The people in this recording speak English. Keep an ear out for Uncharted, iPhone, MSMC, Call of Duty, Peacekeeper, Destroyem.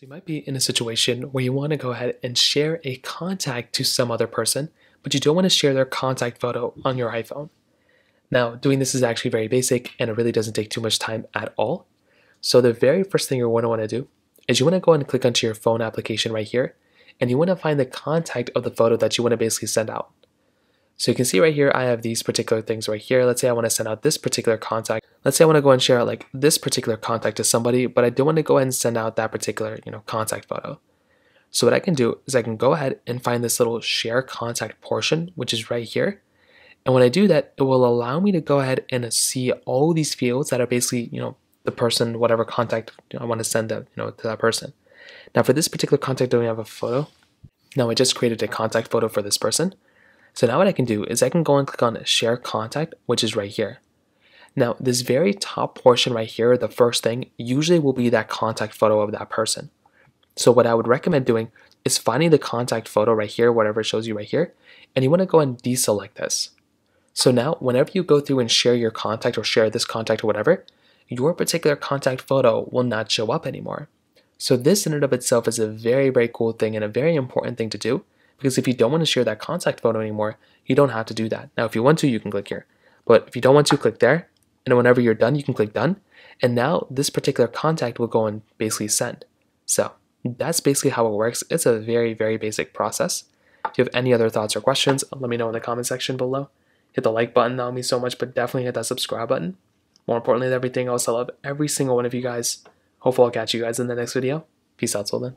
So you might be in a situation where you want to go ahead and share a contact to some other person, but you don't want to share their contact photo on your iPhone. Now, doing this is actually very basic and it really doesn't take too much time at all. So the very first thing you're going to want to do is you want to go and click onto your phone application right here, and you want to find the contact of the photo that you want to basically send out. So you can see right here, I have these particular things right here. Let's say I want to send out this particular contact. Let's say I want to go and share out like this particular contact to somebody, but I don't want to go ahead and send out that particular, contact photo. So what I can do is I can go ahead and find this little share contact portion, which is right here. And when I do that, it will allow me to go ahead and see all these fields that are basically, the person, whatever contact I want to send them, to that person. Now for this particular contact, I don't have a photo. Now I just created a contact photo for this person. So now what I can do is I can go and click on share contact, which is right here. Now this very top portion right here, the first thing, usually will be that contact photo of that person. So what I would recommend doing is finding the contact photo right here, whatever it shows you right here, and you want to go and deselect this. So now whenever you go through and share your contact or share this contact or whatever, your particular contact photo will not show up anymore. So this in and of itself is a very, very cool thing and a very important thing to do, because if you don't want to share that contact photo anymore, you don't have to do that. Now, if you want to, you can click here. But if you don't want to, click there. And whenever you're done, you can click done. And now this particular contact will go and basically send. So that's basically how it works. It's a very, very basic process. If you have any other thoughts or questions, let me know in the comment section below. Hit the like button, that would mean so much, but definitely hit that subscribe button. More importantly than everything else, I love every single one of you guys. Hopefully I'll catch you guys in the next video. Peace out till then.